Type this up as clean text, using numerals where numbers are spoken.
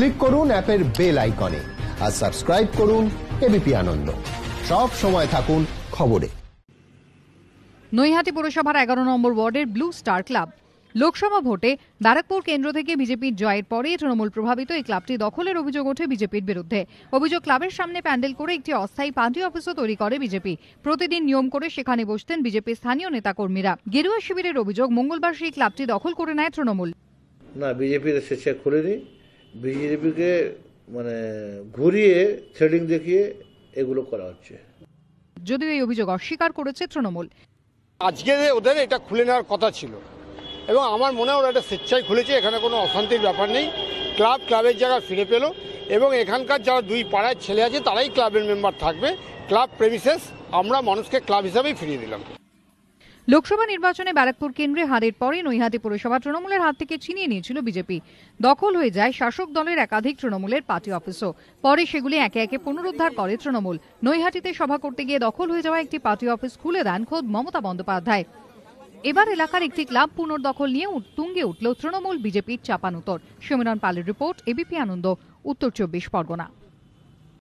Click করুন অ্যাপের bell আইকনে আর সাবস্ক্রাইব করুন এবিপি আনন্দ। সব সময় থাকুন খবরে। নৈহাটি পৌরসভার ১১ নম্বর ওয়ার্ডের ব্লু স্টার ক্লাব লোকসভা ভোটে দারাকপুর কেন্দ্র থেকে বিজেপির জয়ের পরে তৃণমূল প্রভাবিত এই ক্লাবটি দখলের অভিযোগ ওঠে বিজেপির বিরুদ্ধে। অভিযোগ, ক্লাবের সামনে প্যান্ডেল করে একটি অস্থায়ী পার্টি অফিসও তৈরি করে বিজেপি। প্রতিদিন নিয়ম করে সেখানে বসতেন বিজেপির স্থানীয় নেতাকর্মীরা। গেরুয়া শিবিরের অভিযোগ, মঙ্গলবার সেই ক্লাবটি দখল করে নেয় তৃণমূল। না, বিজেপির স্বেচ্ছা খুলে দিই, বিজেপিকে মানে ঘুরিয়ে থ্রেডিং দেখিয়ে এগুলো করা হচ্ছে। যদিও এই অভিযোগ অস্বীকার করেছে তৃণমূল। আজকে ওদের এটা খুলে নেওয়ার কথা ছিল এবং আমার মনে হয় ওরা একটা স্বেচ্ছায় খুলেছে, এখানে কোনো অশান্তির ব্যাপার নেই। ক্লাব ক্লাবের জায়গা ফিরে পেল এবং এখানকার যারা দুই পাড়ার ছেলে আছে তারাই ক্লাবের মেম্বার থাকবে। ক্লাব প্রেমিসেস আমরা মানুষকে ক্লাব হিসাবেই ফিরিয়ে দিলাম। লোকসভা নির্বাচনে ব্যারাকপুর কেন্দ্রে হারের পরে নৈহাটি পৌরসভা তৃণমূলের হাত থেকে ছিনিয়ে নিয়েছিল বিজেপি। দখল হয়ে যায় শাসক দলের একাধিক তৃণমূলের পার্টি অফিসও। পরে সেগুলি একে একে পুনরুদ্ধার করে তৃণমূল। নৈহাটিতে সভা করতে গিয়ে দখল হয়ে যাওয়া একটি পার্টি অফিস খুলে দেন খোদ মমতা বন্দ্যোপাধ্যায়। এবার এলাকার একটি ক্লাব পুনর্দখল নিয়ে তুঙ্গে উঠল তৃণমূল বিজেপির চাপানুতর। সমীরণ পালের রিপোর্ট, এবিপি আনন্দ, উত্তর 24 পরগনা।